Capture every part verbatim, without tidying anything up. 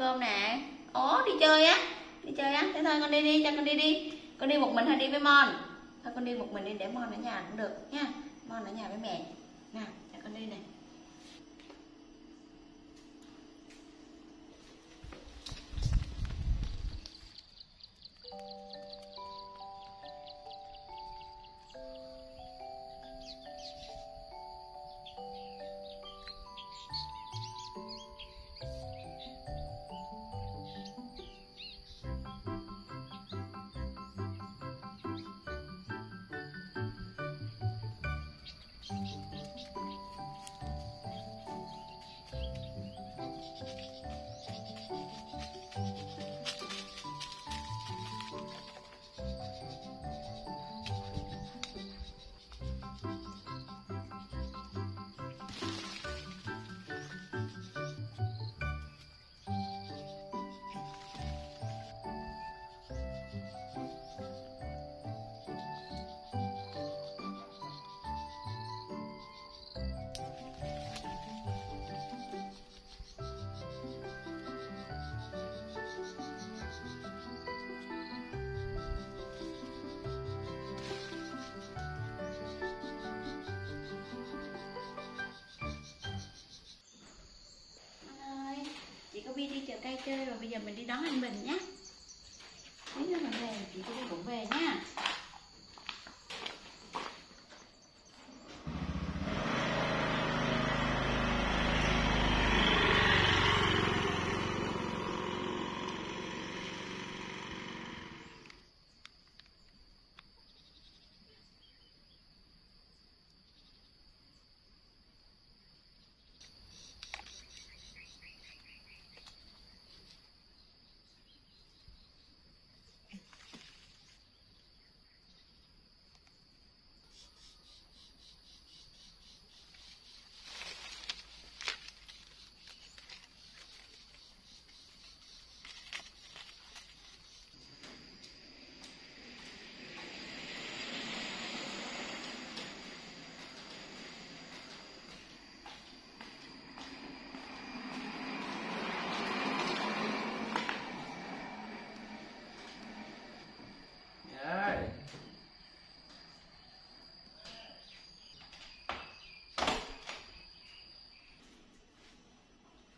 cơm nè. Ố đi chơi á, đi chơi á. Thế thôi con đi đi, cho con đi đi. Con đi một mình hay đi với Mon? Thôi con đi một mình đi, để Mon ở nhà cũng được nha. Mon ở nhà với mẹ. Nào, cho con đi này. Đi chợ cây chơi rồi, bây giờ mình đi đón anh Bình nhé. Nếu như mình về chị đi cũng về nha.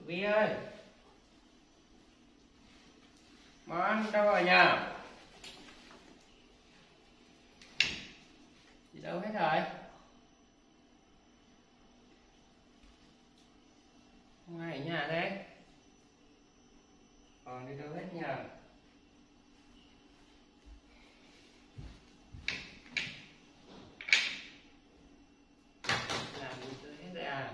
Vy ơi, Mon đâu rồi nhờ? Chị đâu hết rồi? Không ai ở nhà đấy. Còn đi đâu hết nhờ? Làm gì tôi hết đấy à?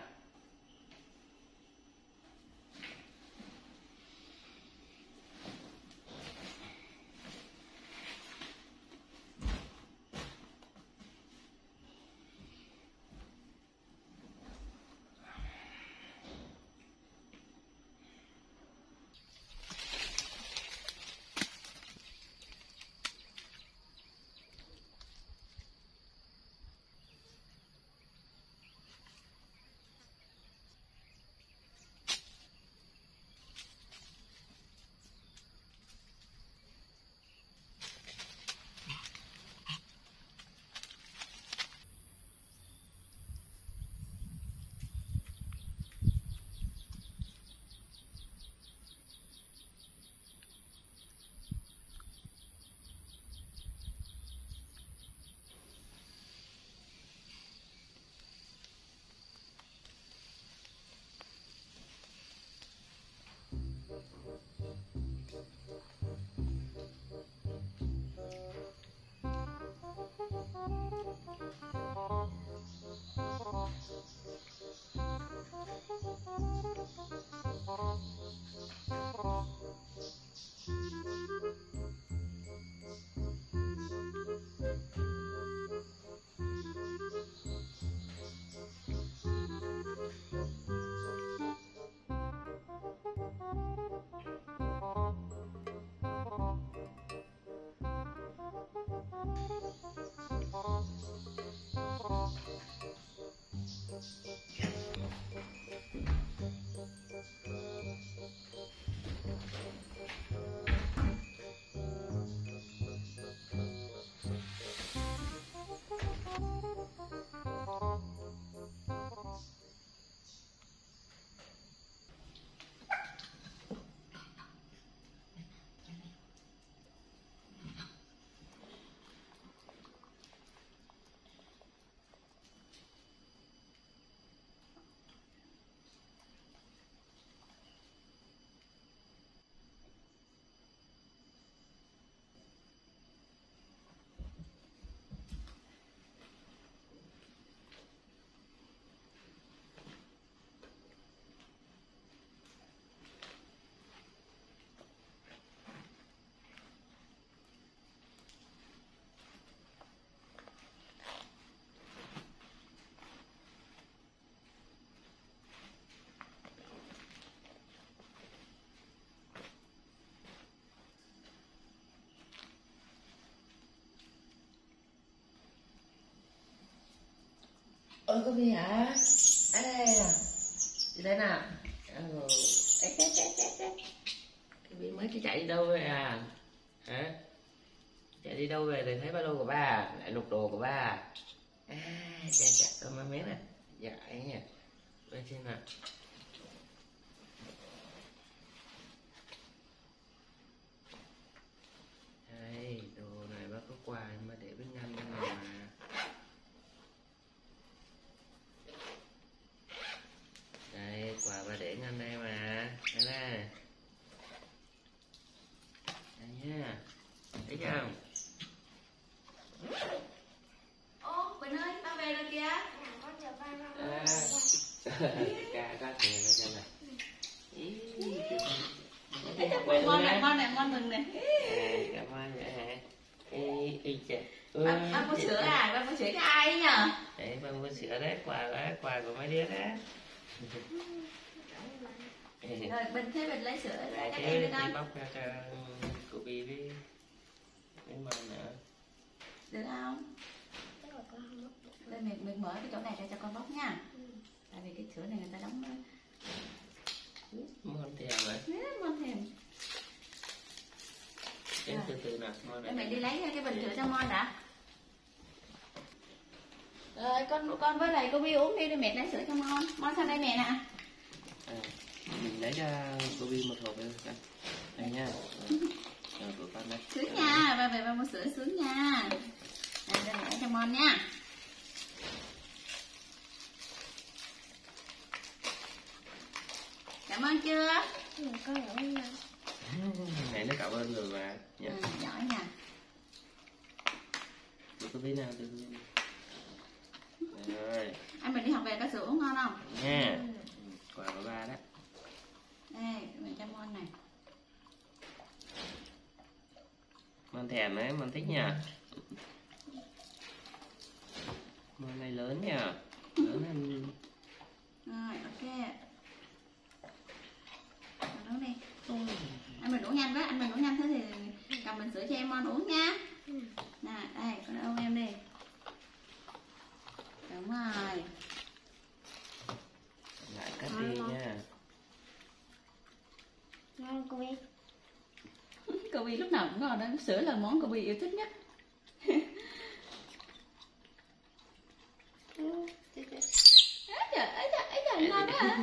Ôi có gì hả? Ê, đi đây nè. Ừ. Ê, ê, ê, ê, ê. Cái bé mới cứ chạy đi đâu vậy à? Hả? Chạy đi đâu về thì thấy ba lô của ba, lại lục đồ của ba. À, dạ dạ, ôm má mé nè. Dạ ấy nha. Bên trên nè. Đây, đồ này bác có quà nhưng mà để bên ngăn bên này mà. Đây, quà bà để ngăn đây mà. Đây nè. Đây nha. Thấy không? Ô, Bình ơi, ba về rồi kìa. Dạ, con chờ ba năm. À, ca ca kìa, nó xem nè. Ngon này, ngon này, ngon mừng này. Cảm ơn vậy hả? Ba mua sữa à? Ba mua sữa cho ai ấy nhờ? Đấy, ba mua sữa đấy, quà đấy, quà của mấy đứa đấy. Rồi, Bình thế Bình lấy sữa cho các em được không? Bóc ra cho cô Bì đi. Mình nữa. Được không? Chắc là con không bóc. Đây mình, mình mở cái chỗ này ra cho con bóc nha. Ừ. Tại vì cái sữa này người ta đóng ngon thèm vậy. Ngon thèm. Em từ từ nào. Để mẹ đi lấy cái bình sữa cho Mon đã. Rồi con con với lại cô Bi uống đi rồi mẹ lấy sữa cho Mon. Mon sang đây mẹ nè. À, mình lấy ra cô Bi một hộp đây con. Đây nha. Rồi của con đây. Sướng nha, ba về ba mua sữa sướng nha. Rồi mẹ lấy cho Mon nha. Cảm ơn chưa? Ừ, con cảm ơn. Mẹ nó cảm ơn rồi mà. Dạ. Ừ, giỏi nha. Được cái ví nào được rồi. Anh mình đi học về có sữa uống ngon không? Nha. Yeah. Ừ. Quà của ba đó. Đây, mình cho Mon này. Mon thèm đấy, Mon thích nha. Mon này lớn nha. Lớn hơn. Rồi, ok. Uống đi. Ôi. Anh mình uống nhanh quá, anh mình uống nhanh thế thì cầm bình sữa cho em Mon uống nha. Ừ. Nè, đây, con ôm em đi. Đúng rồi. Lại cắt đi ngon. Nha. Ngon cô Bi. Cô Bi lúc nào cũng ngon đó, sữa là món cô Bi yêu thích nhất. Trời ơi, trời ơi, ngon quá hả?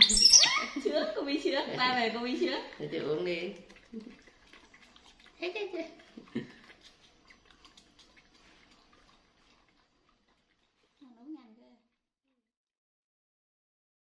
Sướng, cô Bi sướng, ba về cô Bi sướng. Để chị uống đi. Hết hết hết.